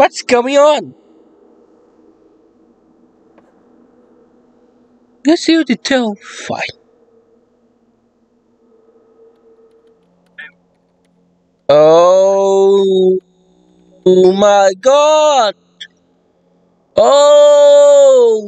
What's going on? You see the tail fight. Oh my God! Oh!